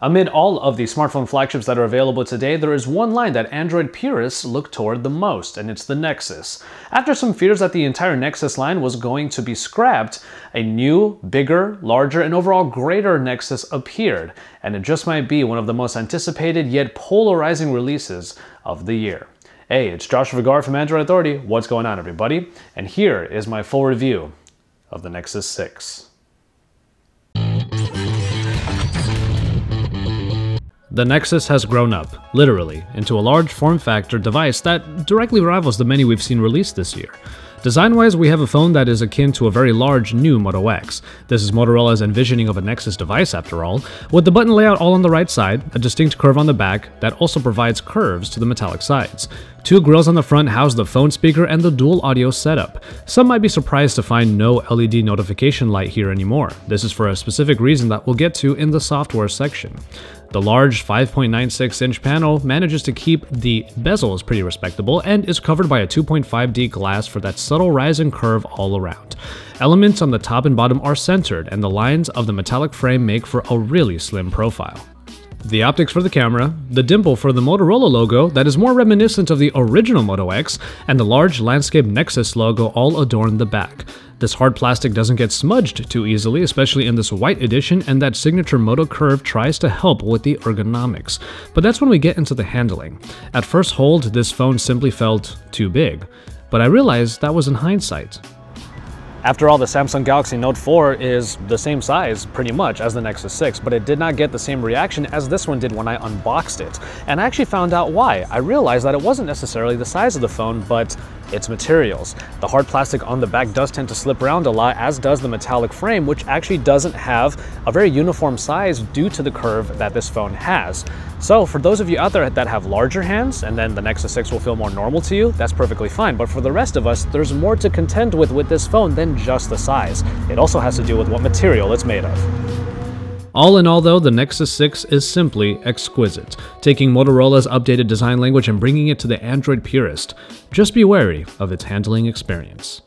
Amid all of the smartphone flagships that are available today, there is one line that Android purists look toward the most, and it's the Nexus. After some fears that the entire Nexus line was going to be scrapped, a new, bigger, larger, and overall greater Nexus appeared, and it just might be one of the most anticipated yet polarizing releases of the year. Hey, it's Josh Vergara from Android Authority. What's going on, everybody? And here is my full review of the Nexus 6. The Nexus has grown up, literally, into a large form factor device that directly rivals the many we've seen released this year. Design-wise, we have a phone that is akin to a very large new Moto X. This is Motorola's envisioning of a Nexus device, after all, with the button layout all on the right side, a distinct curve on the back that also provides curves to the metallic sides. Two grills on the front house the phone speaker and the dual audio setup. Some might be surprised to find no LED notification light here anymore. This is for a specific reason that we'll get to in the software section. The large 5.96-inch panel manages to keep the bezel is pretty respectable and is covered by a 2.5D glass for that subtle rise and curve all around. Elements on the top and bottom are centered, and the lines of the metallic frame make for a really slim profile. The optics for the camera, the dimple for the Motorola logo that is more reminiscent of the original Moto X, and the large landscape Nexus logo all adorn the back. This hard plastic doesn't get smudged too easily, especially in this white edition, and that signature Moto curve tries to help with the ergonomics. But that's when we get into the handling. At first hold, this phone simply felt too big, but I realized that was in hindsight. After all, the Samsung Galaxy Note 4 is the same size, pretty much, as the Nexus 6, but it did not get the same reaction as this one did when I unboxed it. And I actually found out why. I realized that it wasn't necessarily the size of the phone, but its materials. The hard plastic on the back does tend to slip around a lot, as does the metallic frame, which actually doesn't have a very uniform size due to the curve that this phone has. So for those of you out there that have larger hands, and then the Nexus 6 will feel more normal to you, that's perfectly fine. But for the rest of us, there's more to contend with this phone than just the size. It also has to do with what material it's made of. All in all, though, the Nexus 6 is simply exquisite, taking Motorola's updated design language and bringing it to the Android purist. Just be wary of its handling experience.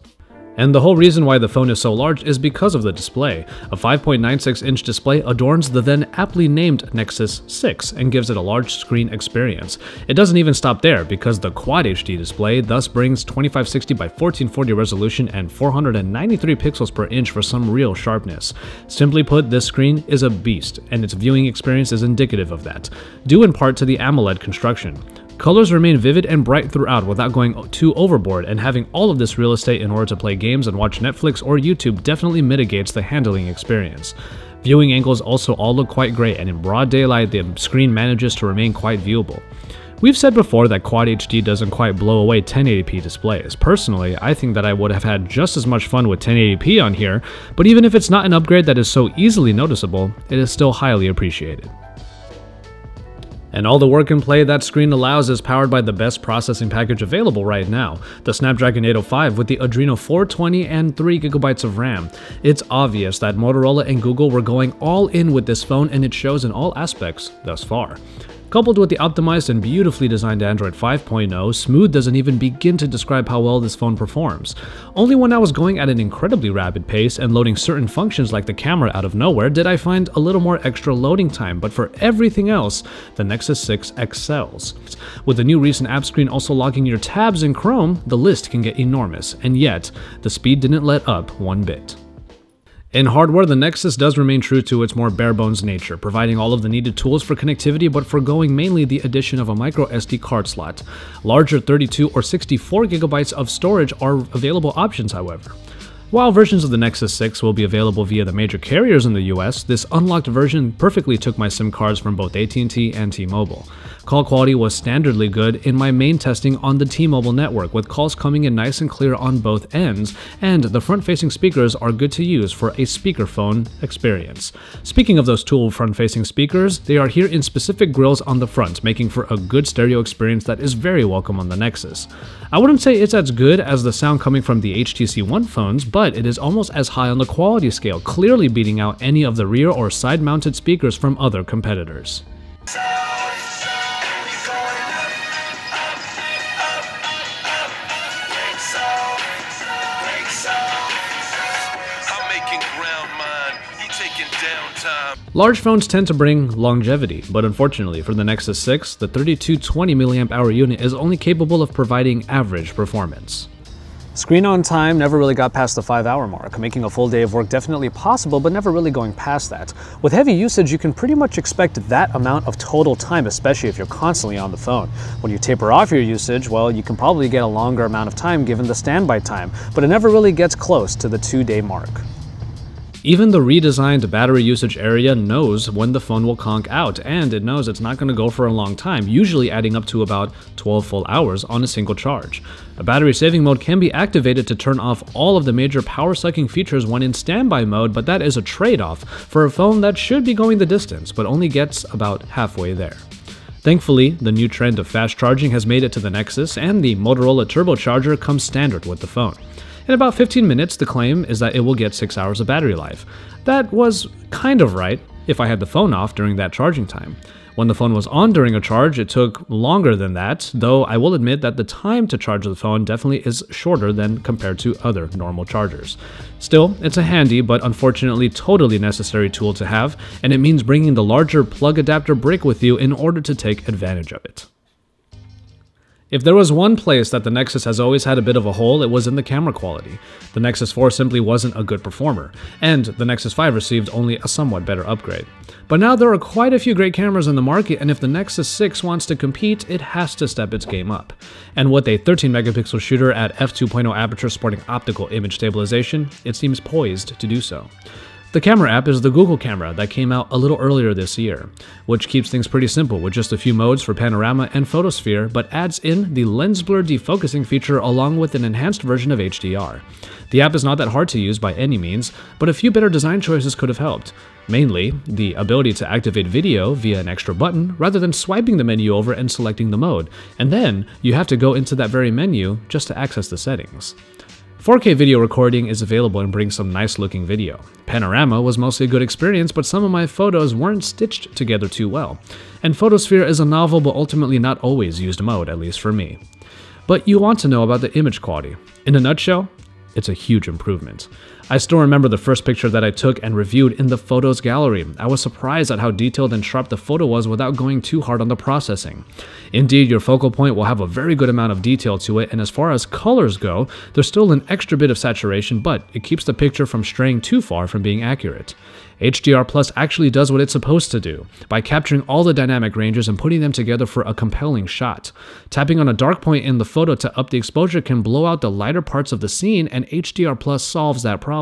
And the whole reason why the phone is so large is because of the display. A 5.96-inch display adorns the then aptly named Nexus 6 and gives it a large screen experience. It doesn't even stop there, because the Quad HD display thus brings 2560 by 1440 resolution and 493 pixels per inch for some real sharpness. Simply put, this screen is a beast, and its viewing experience is indicative of that, due in part to the AMOLED construction. Colors remain vivid and bright throughout without going too overboard, and having all of this real estate in order to play games and watch Netflix or YouTube definitely mitigates the handling experience. Viewing angles also all look quite great, and in broad daylight the screen manages to remain quite viewable. We've said before that Quad HD doesn't quite blow away 1080p displays. Personally, I think that I would have had just as much fun with 1080p on here, but even if it's not an upgrade that is so easily noticeable, it is still highly appreciated. And all the work and play that screen allows is powered by the best processing package available right now, the Snapdragon 805 with the Adreno 420 and 3GB of RAM. It's obvious that Motorola and Google were going all in with this phone, and it shows in all aspects thus far. Coupled with the optimized and beautifully designed Android 5.0, smooth doesn't even begin to describe how well this phone performs. Only when I was going at an incredibly rapid pace and loading certain functions like the camera out of nowhere did I find a little more extra loading time, but for everything else, the Nexus 6 excels. With the new recent app screen also locking your tabs in Chrome, the list can get enormous, and yet, the speed didn't let up one bit. In hardware, the Nexus does remain true to its more bare-bones nature, providing all of the needed tools for connectivity but foregoing mainly the addition of a microSD card slot. Larger 32 or 64GB of storage are available options, however. While versions of the Nexus 6 will be available via the major carriers in the US, this unlocked version perfectly took my SIM cards from both AT&T and T-Mobile. Call quality was standardly good in my main testing on the T-Mobile network, with calls coming in nice and clear on both ends, and the front-facing speakers are good to use for a speakerphone experience. Speaking of those two front-facing speakers, they are here in specific grills on the front, making for a good stereo experience that is very welcome on the Nexus. I wouldn't say it's as good as the sound coming from the HTC One phones, but it is almost as high on the quality scale, clearly beating out any of the rear or side-mounted speakers from other competitors. Large phones tend to bring longevity, but unfortunately for the Nexus 6, the 3220 mAh unit is only capable of providing average performance. Screen on time never really got past the 5-hour mark, making a full day of work definitely possible, but never really going past that. With heavy usage, you can pretty much expect that amount of total time, especially if you're constantly on the phone. When you taper off your usage, well, you can probably get a longer amount of time given the standby time, but it never really gets close to the 2-day mark. Even the redesigned battery usage area knows when the phone will conk out, and it knows it's not going to go for a long time, usually adding up to about 12 full hours on a single charge. A battery saving mode can be activated to turn off all of the major power sucking features when in standby mode, but that is a trade-off for a phone that should be going the distance, but only gets about halfway there. Thankfully, the new trend of fast charging has made it to the Nexus, and the Motorola Turbo Charger comes standard with the phone. In about 15 minutes, the claim is that it will get 6 hours of battery life. That was kind of right if I had the phone off during that charging time. When the phone was on during a charge, it took longer than that, though I will admit that the time to charge the phone definitely is shorter than compared to other normal chargers. Still, it's a handy but unfortunately totally necessary tool to have, and it means bringing the larger plug adapter brick with you in order to take advantage of it. If there was one place that the Nexus has always had a bit of a hole, it was in the camera quality. The Nexus 4 simply wasn't a good performer, and the Nexus 5 received only a somewhat better upgrade. But now there are quite a few great cameras in the market, and if the Nexus 6 wants to compete, it has to step its game up. And with a 13-megapixel shooter at f2.0 aperture sporting optical image stabilization, it seems poised to do so. The camera app is the Google camera that came out a little earlier this year, which keeps things pretty simple with just a few modes for panorama and photosphere, but adds in the lens blur defocusing feature along with an enhanced version of HDR. The app is not that hard to use by any means, but a few better design choices could have helped. Mainly, the ability to activate video via an extra button rather than swiping the menu over and selecting the mode, and then you have to go into that very menu just to access the settings. 4K video recording is available and brings some nice looking video. Panorama was mostly a good experience, but some of my photos weren't stitched together too well. And Photosphere is a novel but ultimately not always used mode, at least for me. But you want to know about the image quality. In a nutshell, it's a huge improvement. I still remember the first picture that I took and reviewed in the photos gallery. I was surprised at how detailed and sharp the photo was without going too hard on the processing. Indeed, your focal point will have a very good amount of detail to it, and as far as colors go, there's still an extra bit of saturation, but it keeps the picture from straying too far from being accurate. HDR Plus actually does what it's supposed to do, by capturing all the dynamic ranges and putting them together for a compelling shot. Tapping on a dark point in the photo to up the exposure can blow out the lighter parts of the scene, and HDR Plus solves that problem.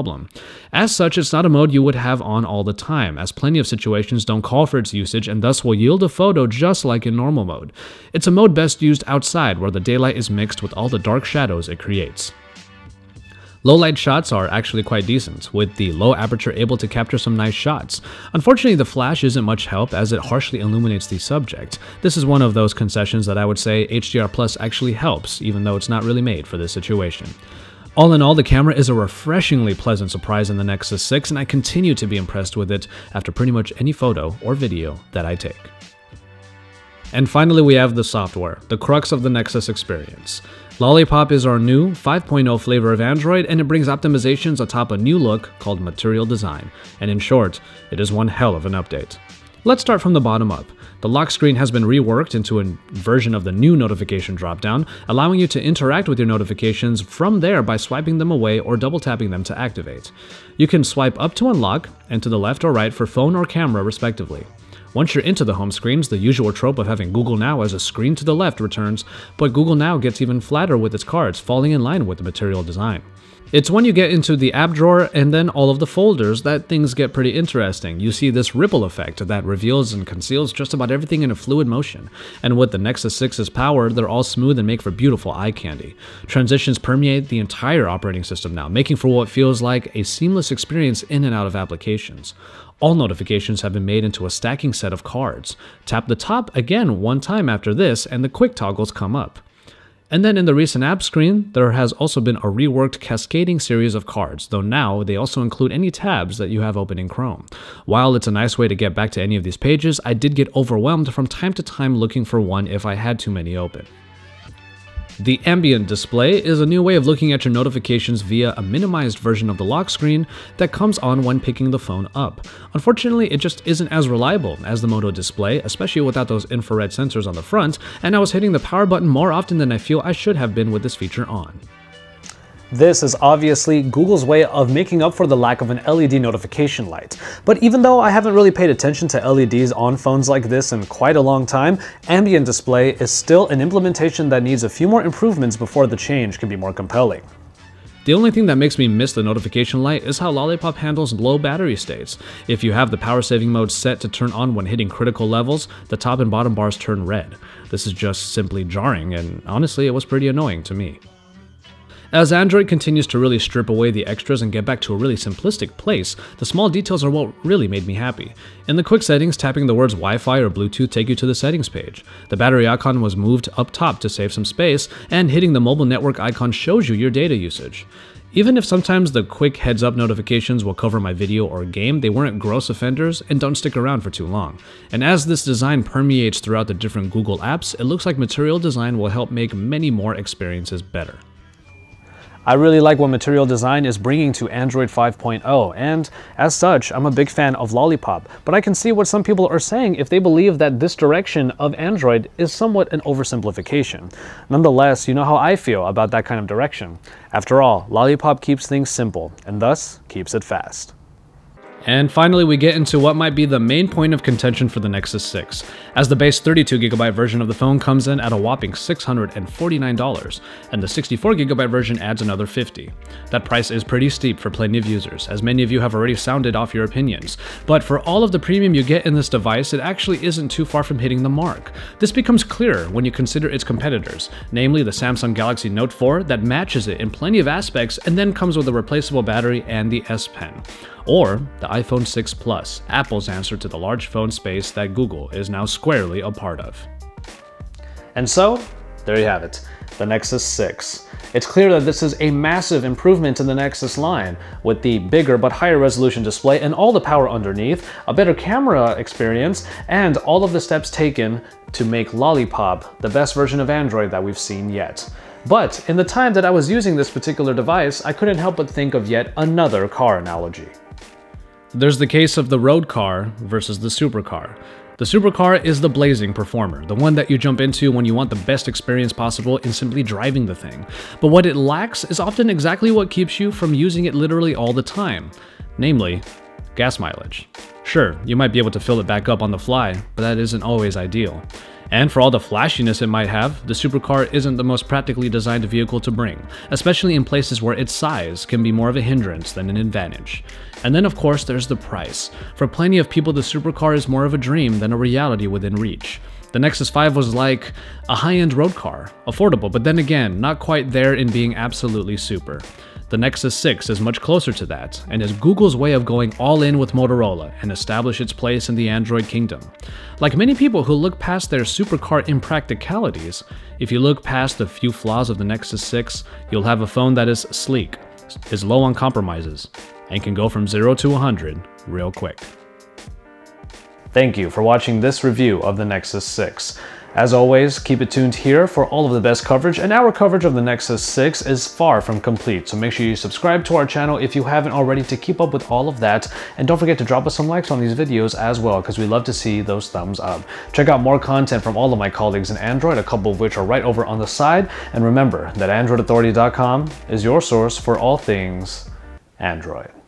As such, it's not a mode you would have on all the time, as plenty of situations don't call for its usage and thus will yield a photo just like in normal mode. It's a mode best used outside, where the daylight is mixed with all the dark shadows it creates. Low-light shots are actually quite decent, with the low aperture able to capture some nice shots. Unfortunately, the flash isn't much help as it harshly illuminates the subject. This is one of those concessions that I would say HDR Plus actually helps, even though it's not really made for this situation. All in all, the camera is a refreshingly pleasant surprise in the Nexus 6, and I continue to be impressed with it after pretty much any photo or video that I take. And finally, we have the software, the crux of the Nexus experience. Lollipop is our new 5.0 flavor of Android, and it brings optimizations atop a new look called Material Design, and in short, it is one hell of an update. Let's start from the bottom up. The lock screen has been reworked into a version of the new notification dropdown, allowing you to interact with your notifications from there by swiping them away or double tapping them to activate. You can swipe up to unlock and to the left or right for phone or camera respectively. Once you're into the home screens, the usual trope of having Google Now as a screen to the left returns, but Google Now gets even flatter with its cards, falling in line with the Material Design. It's when you get into the app drawer and then all of the folders that things get pretty interesting. You see this ripple effect that reveals and conceals just about everything in a fluid motion. And with the Nexus 6's power, they're all smooth and make for beautiful eye candy. Transitions permeate the entire operating system now, making for what feels like a seamless experience in and out of applications. All notifications have been made into a stacking set of cards. Tap the top again one time after this and the quick toggles come up. And then in the recent app screen, there has also been a reworked cascading series of cards, though now they also include any tabs that you have open in Chrome. While it's a nice way to get back to any of these pages, I did get overwhelmed from time to time looking for one if I had too many open. The ambient display is a new way of looking at your notifications via a minimized version of the lock screen that comes on when picking the phone up. Unfortunately, it just isn't as reliable as the Moto display, especially without those infrared sensors on the front, and I was hitting the power button more often than I feel I should have been with this feature on. This is obviously Google's way of making up for the lack of an LED notification light. But even though I haven't really paid attention to LEDs on phones like this in quite a long time, ambient display is still an implementation that needs a few more improvements before the change can be more compelling. The only thing that makes me miss the notification light is how Lollipop handles low battery states. If you have the power saving mode set to turn on when hitting critical levels, the top and bottom bars turn red. This is just simply jarring, and honestly, it was pretty annoying to me. As Android continues to really strip away the extras and get back to a really simplistic place, the small details are what really made me happy. In the quick settings, tapping the words Wi-Fi or Bluetooth take you to the settings page. The battery icon was moved up top to save some space, and hitting the mobile network icon shows you your data usage. Even if sometimes the quick heads-up notifications will cover my video or game, they weren't gross offenders and don't stick around for too long. And as this design permeates throughout the different Google apps, it looks like Material Design will help make many more experiences better. I really like what Material Design is bringing to Android 5.0, and as such, I'm a big fan of Lollipop, but I can see what some people are saying if they believe that this direction of Android is somewhat an oversimplification. Nonetheless, you know how I feel about that kind of direction. After all, Lollipop keeps things simple, and thus keeps it fast. And finally, we get into what might be the main point of contention for the Nexus 6, as the base 32GB version of the phone comes in at a whopping $649, and the 64GB version adds another $50. That price is pretty steep for plenty of users, as many of you have already sounded off your opinions, but for all of the premium you get in this device, it actually isn't too far from hitting the mark. This becomes clearer when you consider its competitors, namely the Samsung Galaxy Note 4 that matches it in plenty of aspects and then comes with a replaceable battery and the S Pen. Or the iPhone 6 Plus, Apple's answer to the large phone space that Google is now squarely a part of. And so, there you have it, the Nexus 6. It's clear that this is a massive improvement to the Nexus line, with the bigger but higher resolution display and all the power underneath, a better camera experience, and all of the steps taken to make Lollipop the best version of Android that we've seen yet. But in the time that I was using this particular device, I couldn't help but think of yet another car analogy. There's the case of the road car versus the supercar. The supercar is the blazing performer, the one that you jump into when you want the best experience possible in simply driving the thing. But what it lacks is often exactly what keeps you from using it literally all the time, namely, gas mileage. Sure, you might be able to fill it back up on the fly, but that isn't always ideal. And for all the flashiness it might have, the supercar isn't the most practically designed vehicle to bring, especially in places where its size can be more of a hindrance than an advantage. And then of course there's the price. For plenty of people, the supercar is more of a dream than a reality within reach. The Nexus 5 was like a high-end road car, affordable, but then again, not quite there in being absolutely super. The Nexus 6 is much closer to that, and is Google's way of going all in with Motorola and establish its place in the Android kingdom. Like many people who look past their supercar impracticalities, if you look past the few flaws of the Nexus 6, you'll have a phone that is sleek, is low on compromises, and can go from 0 to 100 real quick. Thank you for watching this review of the Nexus 6. As always, keep it tuned here for all of the best coverage, and our coverage of the Nexus 6 is far from complete, so make sure you subscribe to our channel if you haven't already to keep up with all of that, and don't forget to drop us some likes on these videos as well, because we love to see those thumbs up. Check out more content from all of my colleagues in Android, a couple of which are right over on the side, and remember that AndroidAuthority.com is your source for all things Android.